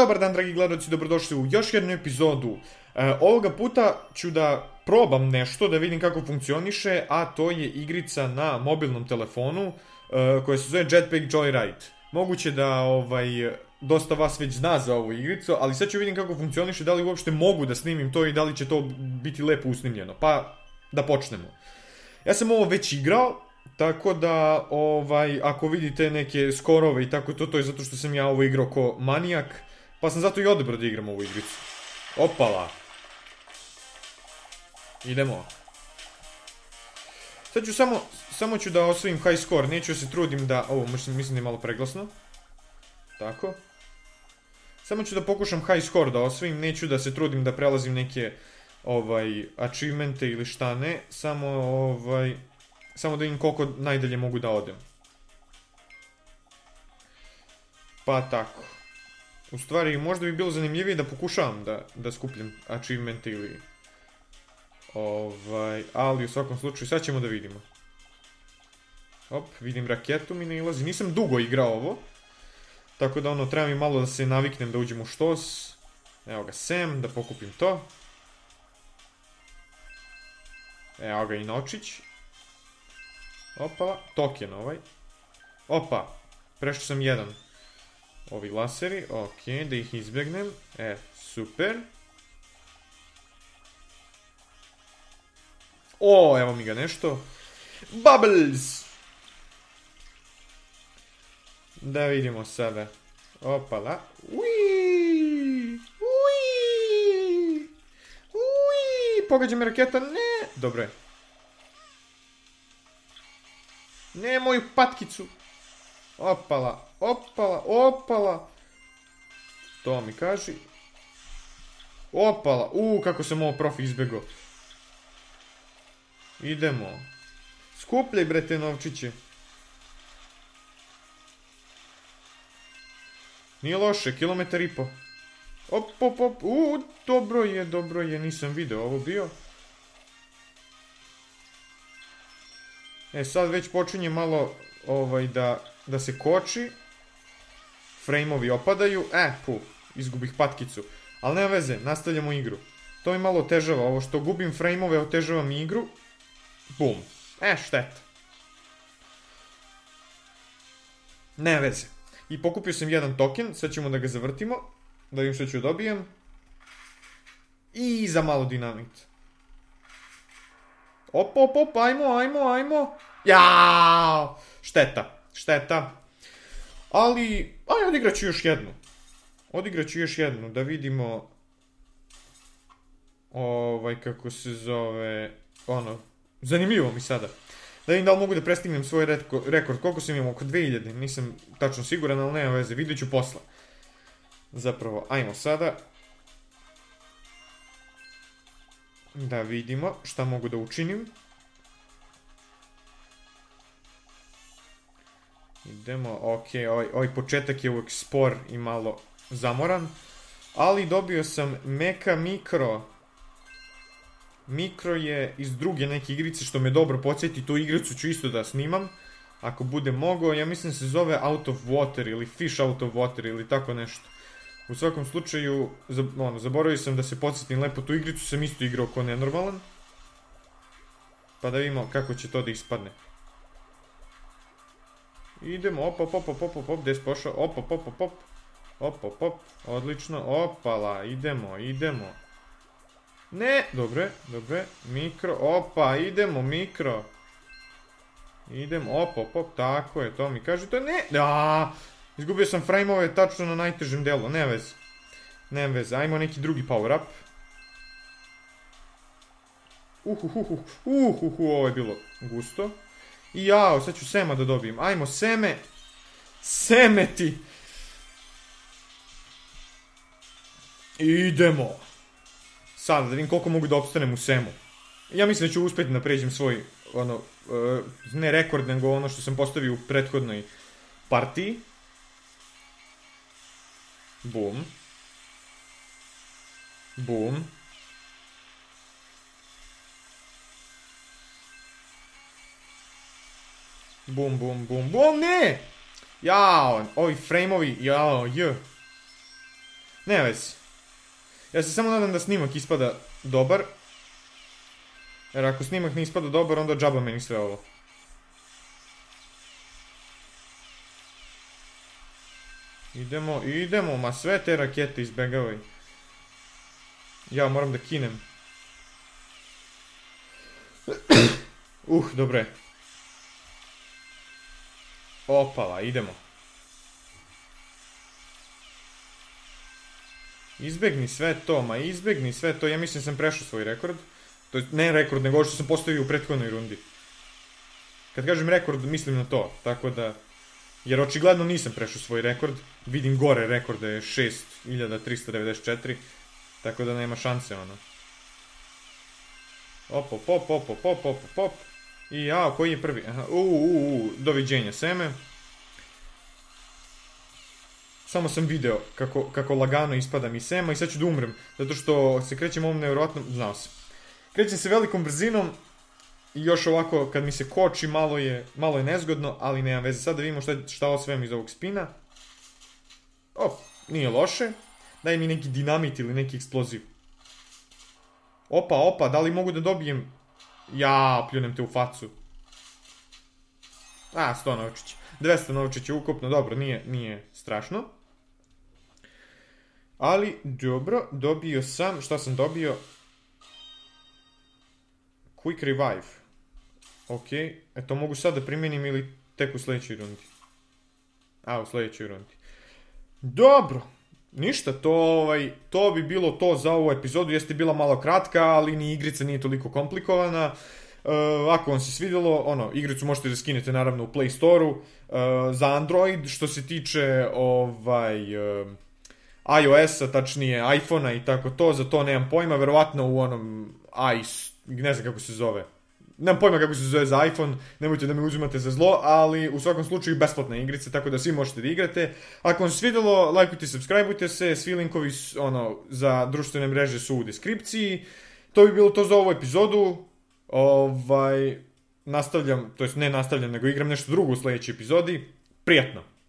Dobar dan dragi gledaoci, dobrodošli u još jednu epizodu. Ovoga puta ću da probam nešto, da vidim kako funkcioniše, a to je igrica na mobilnom telefonu koja se zove Jetpack Joyride. Moguće da dosta vas već zna za ovu igricu, ali sad ću vidim kako funkcioniše, da li uopšte mogu da snimim to i da li će to biti lepo usnimljeno. Pa da počnemo. Ja sam ovo već igrao, tako da ako vidite neke skorove i tako to je zato što sam ja ovo igrao ko manijak, pa sam zato i odebrao da igram ovu igricu. Opala. Idemo. Sad ću samo da osvojim high score, neću se trudim da, ovo mislim da je malo preglasno. Tako. Samo ću da pokušam high score da osvojim, neću da se trudim da prelazim neke achievemente ili šta ne, samo da im koliko najdalje mogu da odem. Pa tako. U stvari, možda bi bilo zanimljivije da pokušavam da skupljam achievemente ili... ali u svakom slučaju, sad ćemo da vidimo. Op, vidim raketu mi nailazi. Nisam dugo igrao ovo. Tako da treba mi malo da se naviknem da uđem u štos. Evo ga sem, da pokupim to. Evo ga i novčić. Opa, token ovaj. Opa, prešao sam jedan. Ovi laseri, ok, da ih izbjegnem. E, super. O, evo mi ga nešto. Bubbles! Da vidimo sada. Opala. Uiii! Uiii! Uiii! Pogađa mi raketa, ne! Dobro je. Ne, moju patkicu. Opala, opala, opala. To mi kaži. Opala, kako sam ovo profi izbjegao. Idemo. Skupljaj bre te novčiće. Nije loše, kilometar i po. Op, op, op, dobro je, nisam video ovo bio. E, sad već počinje malo da se koči. Frame-ovi opadaju. E, izgubih patkicu. Ali nema veze, nastavljamo igru. To mi malo otežava, ovo što gubim frame-ove otežava mi igru. Bum. E, šteta. Nema veze. I pokupio sam jedan token, sad ćemo da ga zavrtimo. Da vidim što ću dobijem. I za malo dinamit. Op, op, op, ajmo. Jaaaaao. Šteta. Ali, aj, odigrat ću još jednu, da vidimo... kako se zove... zanimljivo mi sada. Da vidim da li mogu da prestignem svoj rekord, koliko sam imao, oko 2000, nisam tačno siguran, ali nema veze, vidjet ću posle. Zapravo, ajmo sada. Da vidimo šta mogu da učinim. Idemo, ok, ovaj početak je uvijek spor i malo zamoran. Ali dobio sam meka mikro. Mikro je iz druge neke igrice što me dobro podsjeti, tu igricu ću isto da snimam. Ako bude mogao, ja mislim se zove Out of Water ili Fish Out of Water ili tako nešto. U svakom slučaju, zaboravio sam da se podsjetim lepo, tu igricu sam isto igrao ko nenormalan. Pa da vidimo kako će to da ispadne. Idemo, op, gdje si pošao, op, odlično, opala, idemo. Ne, dobre, mikro, opa, idemo, mikro. Idemo, op, tako je, to mi kaže, to je ne, aaa. Izgubio sam frame-ove tačno na najtežem delu, nema veze, ajmo neki drugi power-up. Ovo je bilo gusto. I jao, sad ću sema da dobijem, ajmo seme. Seme ti. Idemo. Sada da vidim koliko mogu da opstanem u semu. Ja mislim da ću uspjeti da pređem svoj, ne rekord, nego ono što sam postavio u prethodnoj partiji. Bum. Bum, ne! Jao, ovi frame-ovi, jao, Nema vezi. Ja se samo nadam da snimak ispada dobar. Jer ako snimak ne ispada dobar, onda džaba meni sve ovo. Idemo, idemo, ma sve te rakete izbegavaj. Ja moram da kinem. Dobre. Opala, idemo. Izbegni sve to, ma izbegni sve to. Ja mislim sam prešao svoj rekord. To je ne rekord, nego što sam postavio u prethodnoj rundi. Kad kažem rekord, mislim na to. Tako da... Jer očigledno nisam prešao svoj rekord. Vidim gore rekord da je 6394. Tako da nema šanse ono. Op, op, op, op, op, op, op, op. I jao, koji je prvi? Doviđenja seme. Samo sam video kako lagano ispadam iz sema i sad ću da umrem. Zato što se krećem ovom nevjerojatnom... Znao sam. Krećem se velikom brzinom. I još ovako kad mi se koči malo je nezgodno, ali nema veze. Sad da vidimo šta osvajam iz ovog spina. Op, nije loše. Daj mi neki dinamit ili neki eksploziv. Opa, opa, da li mogu da dobijem... Ja, pljunem te u facu. A, 100 novčića. 200 novčića ukupno, dobro, nije strašno. Ali, dobro, dobio sam, šta sam dobio? Quick revive. Ok, eto mogu sad da primenim ili tek u sledećoj rundi. A, u sledećoj rundi. Dobro. Ništa, to bi bilo to za ovu epizodu, jeste bila malo kratka, ali ni igrica nije toliko komplikovana. Ako vam se svidjelo, ono, igricu možete da skinete naravno u Play Store-u. Za Android, što se tiče iOS-a, tačnije iPhone-a i tako to, za to nemam pojma, verovatno u onom ne znam kako se zove. Nemam pojma kako se zove za iPhone, nemojte da me uzimate za zlo, ali u svakom slučaju besplatna igrica, tako da svi možete da igrate. Ako vam se svidjelo, lajkujte i subscribeujte se, svi linkovi za društvene mreže su u deskripciji. To bi bilo to za ovu epizodu. Nastavljam, to jest ne nastavljam, nego igram nešto drugo u sledećoj epizodi. Prijatno!